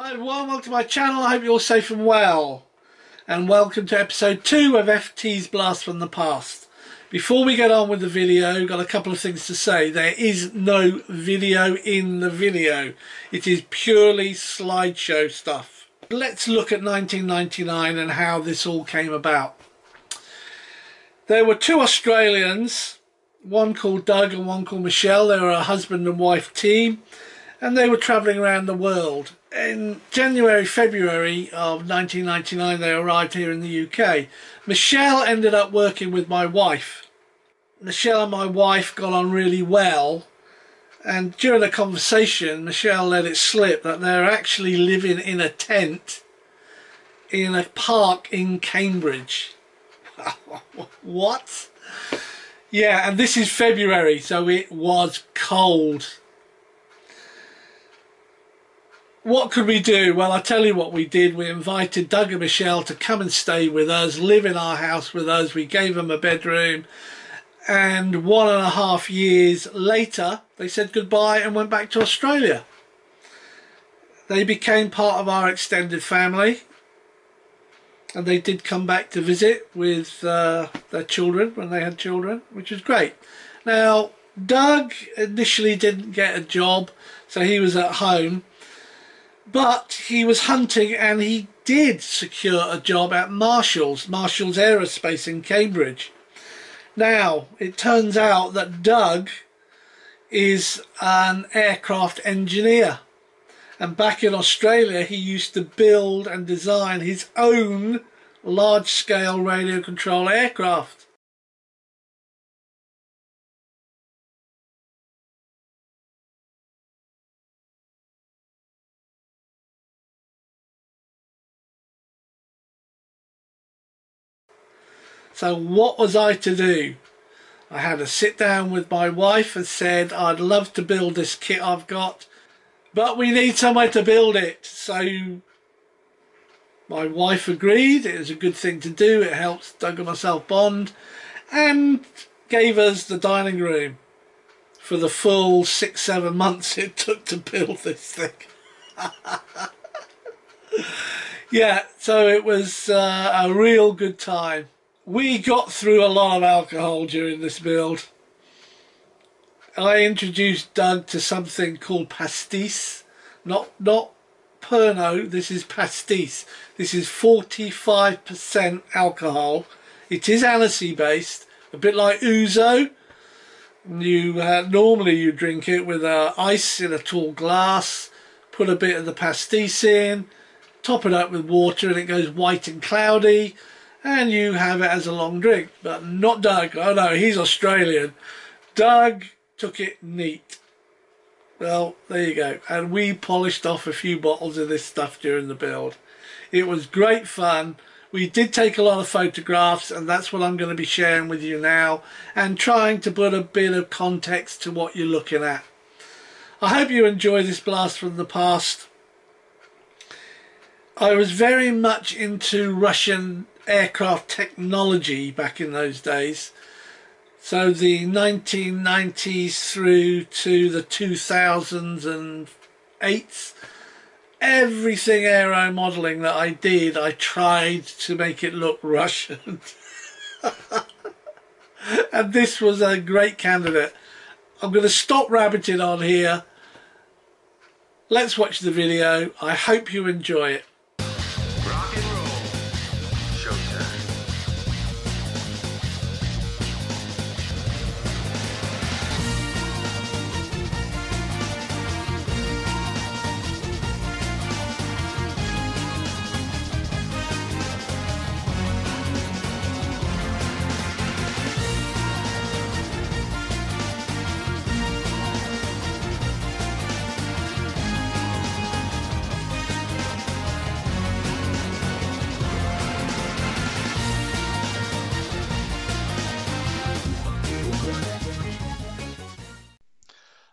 Hi everyone, welcome to my channel. I hope you're all safe and well. And welcome to episode 2 of FT's Blast from the Past. Before we get on with the video, got a couple of things to say. There is no video in the video. It is purely slideshow stuff. Let's look at 1999 and how this all came about. There were two Australians, one called Doug and one called Michelle. They were a husband and wife team, and they were travelling around the world. In January, February of 1999 they arrived here in the UK. Michelle ended up working with my wife. Michelle and my wife got on really well, and during the conversation Michelle let it slip that they're actually living in a tent in a park in Cambridge. What? Yeah, and this is February, so it was cold. What could we do? Well, I'll tell you what we did. We invited Doug and Michelle to come and stay with us, live in our house with us. We gave them a bedroom, and 1.5 years later they said goodbye and went back to Australia. They became part of our extended family, and they did come back to visit with their children when they had children, which was great. Now, Doug initially didn't get a job, so he was at home. But he was hunting, and he did secure a job at Marshalls Aerospace in Cambridge. Now, it turns out that Doug is an aircraft engineer, and back in Australia he used to build and design his own large-scale radio control aircraft. So what was I to do? I had a sit down with my wife and said, I'd love to build this kit I've got, but we need somewhere to build it. So my wife agreed. It was a good thing to do. It helped Doug and myself bond, and gave us the dining room for the full 6-7 months it took to build this thing. Yeah, so it was a real good time. We got through a lot of alcohol during this build. I introduced Doug to something called pastis. Not Pernod, this is pastis. This is 45% alcohol. It is aniseed based, a bit like ouzo. You, normally you drink it with ice in a tall glass, put a bit of the pastis in, top it up with water, and it goes white and cloudy. And you have it as a long drink, but not Doug. Oh no, he's Australian. Doug took it neat. Well, there you go. And we polished off a few bottles of this stuff during the build. It was great fun. We did take a lot of photographs, and that's what I'm going to be sharing with you now, and trying to put a bit of context to what you're looking at. I hope you enjoy this blast from the past. I was very much into Russian aircraft technology back in those days, so the 1990s through to the 2008s, everything aero modelling that I did, I tried to make it look Russian. And this was a great candidate. I'm going to stop rabbiting on here. Let's watch the video. I hope you enjoy it.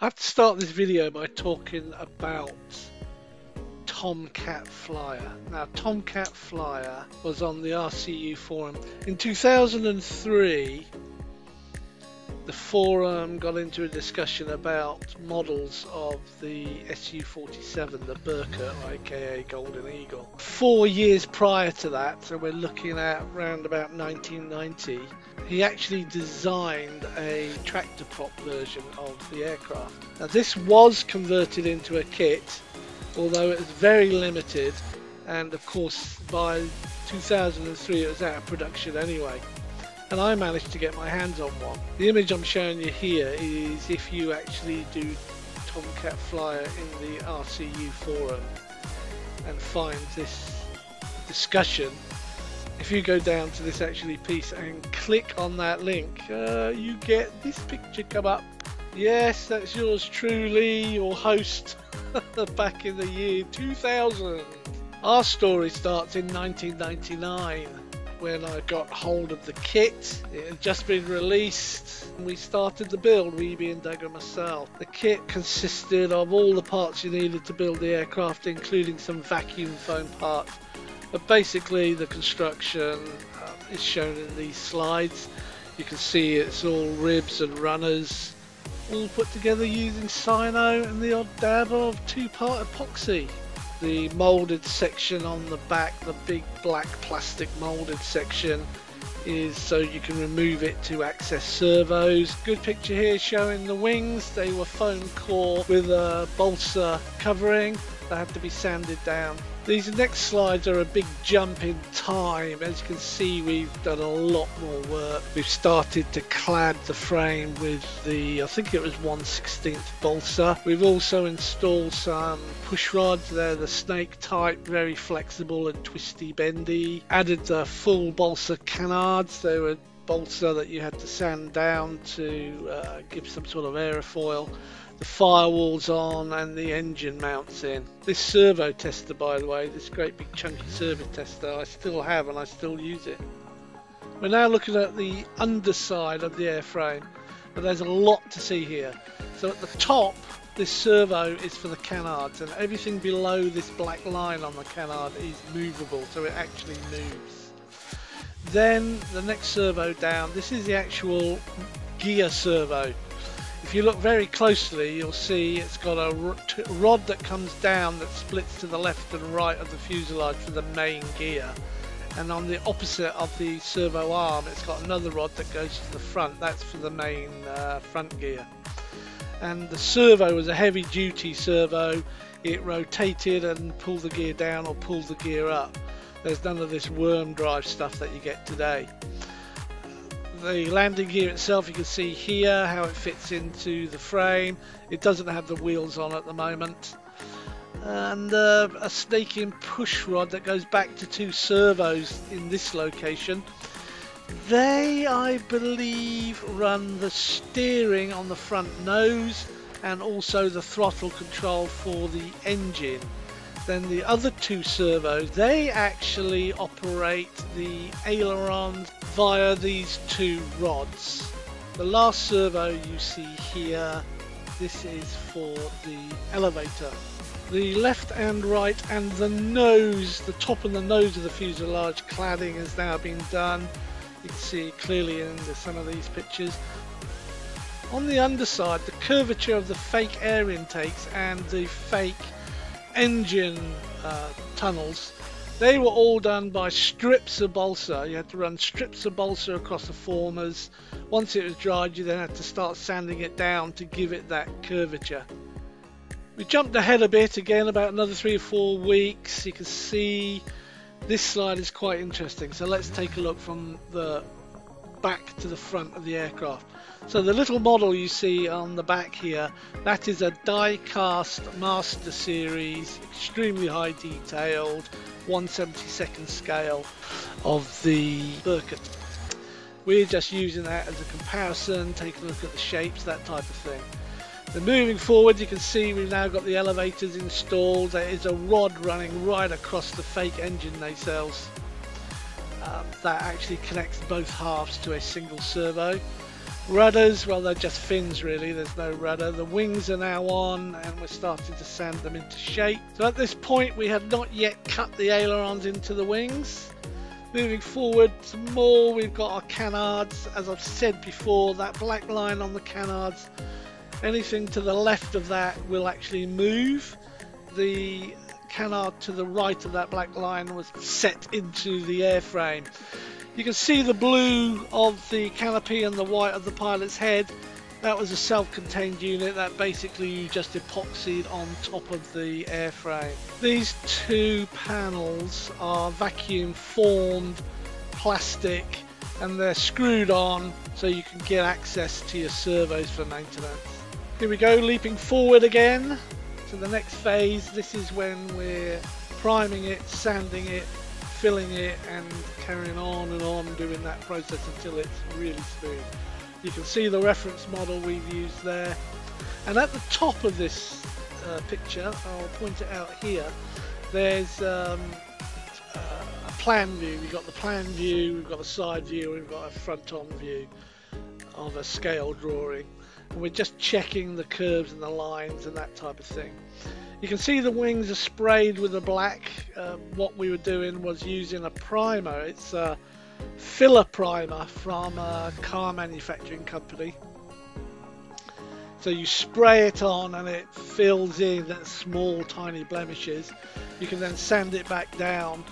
I have to start this video by talking about Tomcat Flyer. Now, Tomcat Flyer was on the RCU forum. In 2003, the forum got into a discussion about models of the Su-47, the Burka, aka Golden Eagle. 4 years prior to that, so we're looking at round about 1990, he actually designed a tractor prop version of the aircraft. Now this was converted into a kit, although it was very limited, and of course by 2003 it was out of production anyway. And I managed to get my hands on one. The image I'm showing you here is if you actually do Tomcat Flyer in the RCU forum and find this discussion. If you go down to this actually piece and click on that link, you get this picture come up. Yes, that's yours truly, your host, back in the year 2000. Our story starts in 1999. When I got hold of the kit, it had just been released, and we started the build, we being Doug and myself. The kit consisted of all the parts you needed to build the aircraft, including some vacuum foam parts. But basically the construction is shown in these slides. You can see it's all ribs and runners, all put together using cyano and the odd dab of two-part epoxy. The moulded section on the back, the big black plastic moulded section, is so you can remove it to access servos. Good picture here showing the wings. They were foam core with a balsa covering. They had to be sanded down. These next slides are a big jump in time. As you can see, we've done a lot more work. We've started to clad the frame with the, I think it was 1/16 balsa. We've also installed some push rods. They're the snake type, very flexible and twisty bendy. Added the full balsa canards. They were balsa that you had to sand down to give some sort of aerofoil. The firewall's on and the engine mounts in. This servo tester, by the way, this great big chunky servo tester, I still have and I still use it. We're now looking at the underside of the airframe, but there's a lot to see here. So at the top, this servo is for the canards, and everything below this black line on the canard is movable, so it actually moves. Then the next servo down, this is the actual gear servo. If you look very closely, you'll see it's got a rod that comes down that splits to the left and right of the fuselage for the main gear. And on the opposite of the servo arm, it's got another rod that goes to the front. That's for the main front gear. And the servo was a heavy-duty servo. It rotated and pulled the gear down or pulled the gear up. There's none of this worm drive stuff that you get today. The landing gear itself, you can see here how it fits into the frame. It doesn't have the wheels on at the moment. And a snaking push rod that goes back to two servos in this location. They, I believe, run the steering on the front nose and also the throttle control for the engine. Then the other two servos, they actually operate the ailerons via these two rods. The last servo you see here, this is for the elevator. The left and right and the nose, the top and the nose of the fuselage cladding has now been done. You can see clearly in some of these pictures. On the underside, the curvature of the fake air intakes and the fake engine tunnels, they were all done by strips of balsa. You had to run strips of balsa across the formers. Once it was dried, you then had to start sanding it down to give it that curvature. We jumped ahead a bit again, about another 3 or 4 weeks. You can see this slide is quite interesting, so let's take a look from the back to the front of the aircraft. So the little model you see on the back here, that is a die-cast master series, extremely high detailed, 1/72 scale of the Birkin. We're just using that as a comparison, taking a look at the shapes, that type of thing. Then moving forward, you can see we've now got the elevators installed. There is a rod running right across the fake engine nacelles. That actually connects both halves to a single servo. Rudders, well, they're just fins really, there's no rudder. The wings are now on and we're starting to sand them into shape. So at this point we had not yet cut the ailerons into the wings. Moving forward some more, we've got our canards. As I've said before, that black line on the canards, anything to the left of that will actually move. The canard to the right of that black line was set into the airframe. You can see the blue of the canopy and the white of the pilot's head. That was a self-contained unit that basically you just epoxied on top of the airframe. These two panels are vacuum formed plastic and they're screwed on so you can get access to your servos for maintenance. Here we go, leaping forward again to the next phase. This is when we're priming it, sanding it, filling it and carrying on doing that process until it's really smooth. You can see the reference model we've used there, and at the top of this picture, I'll point it out here, there's a plan view. We've got the plan view, we've got a side view, we've got a front-on view of a scale drawing, and we're just checking the curves and the lines and that type of thing. You can see the wings are sprayed with the black. What we were doing was using a primer. It's a filler primer from a car manufacturing company. So you spray it on and it fills in the small tiny blemishes. You can then sand it back down.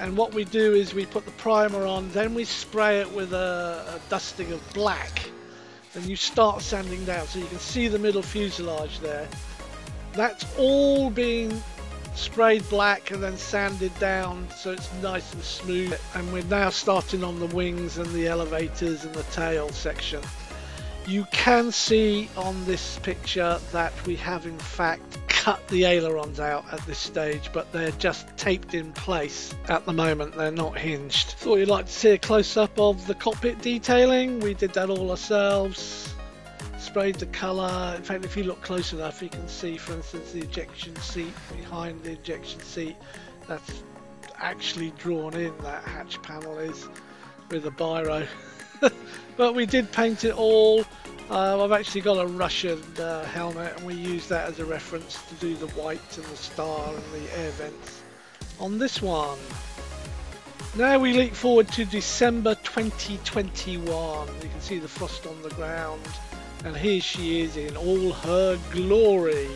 And what we do is we put the primer on, then we spray it with a dusting of black. And you start sanding down. So you can see the middle fuselage there. That's all being sprayed black and then sanded down so it's nice and smooth, and we're now starting on the wings and the elevators and the tail section. You can see on this picture that we have in fact cut the ailerons out at this stage, but they're just taped in place at the moment, they're not hinged. Thought you'd like to see a close-up of the cockpit detailing. We did that all ourselves. Sprayed the colour. In fact, if you look close enough you can see, for instance, the ejection seat. Behind the ejection seat, that's actually drawn in, that hatch panel is, with a biro. But we did paint it all. I've actually got a Russian helmet and we used that as a reference to do the white and the star and the air vents on this one. Now we leap forward to December 2021. You can see the frost on the ground. And here she is in all her glory.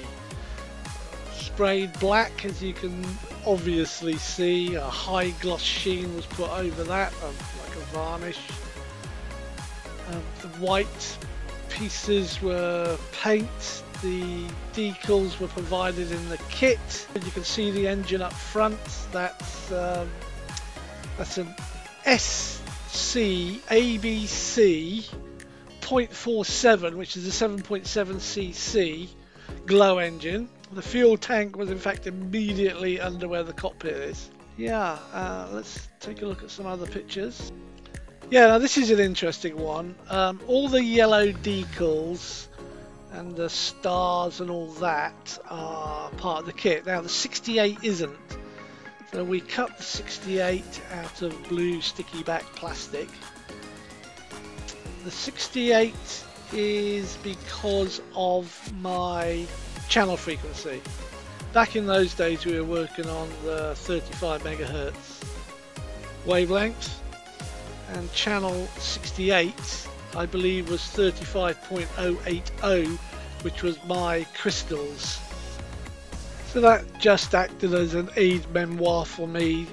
Sprayed black, as you can obviously see. A high gloss sheen was put over that, like a varnish. The white pieces were paint. The decals were provided in the kit. And you can see the engine up front. That's an SC ABC 0.47, which is a 7.7cc glow engine. The fuel tank was in fact immediately under where the cockpit is. Yeah, let's take a look at some other pictures. Yeah, now this is an interesting one. All the yellow decals and the stars and all that are part of the kit. Now the 68 isn't. So we cut the 68 out of blue sticky back plastic. The 68 is because of my channel frequency. Back in those days we were working on the 35 megahertz wavelength, and channel 68 I believe was 35.080, which was my crystals. So that just acted as an aide memoire for me.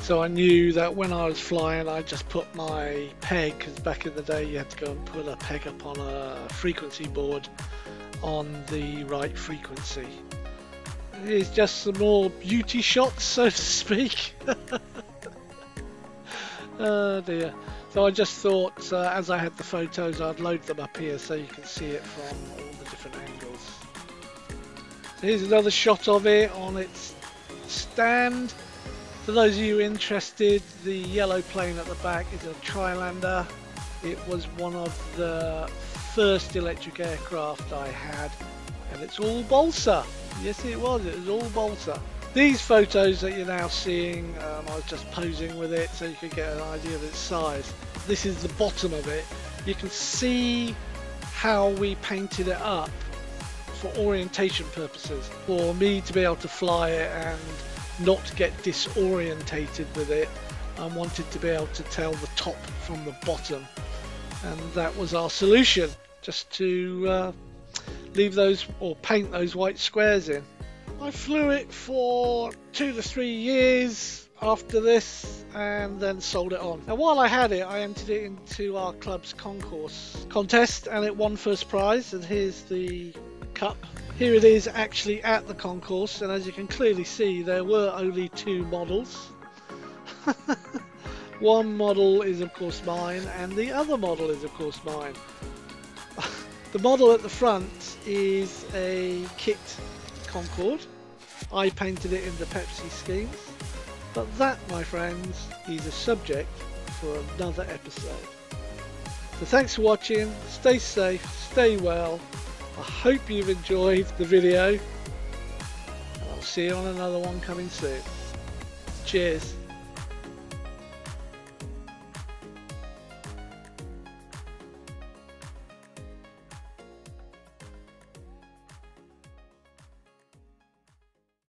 So I knew that when I was flying I just put my peg, because back in the day you had to go and put a peg up on a frequency board on the right frequency. Here's just some more beauty shots, so to speak. Oh dear. So I just thought as I had the photos I'd load them up here so you can see it from all the different angles. So here's another shot of it on its stand. For those of you interested, the yellow plane at the back is a Trilander. It was one of the first electric aircraft I had, and it's all balsa. Yes it was all balsa. These photos that you're now seeing, I was just posing with it so you could get an idea of its size. This is the bottom of it. You can see how we painted it up for orientation purposes, for me to be able to fly it and not get disorientated with it I wanted to be able to tell the top from the bottom, and that was our solution, just to leave those or paint those white squares in. I flew it for 2 to 3 years after this and then sold it on. Now while I had it, I entered it into our club's concourse contest and it won first prize, and here's the cup. Here it is actually at the concourse, and as you can clearly see there were only 2 models. One model is of course mine and the other model is of course mine. The model at the front is a kit Concorde. I painted it in the Pepsi schemes, but that, my friends, is a subject for another episode. So thanks for watching, stay safe, stay well, I hope you've enjoyed the video, and I'll see you on another one coming soon. Cheers.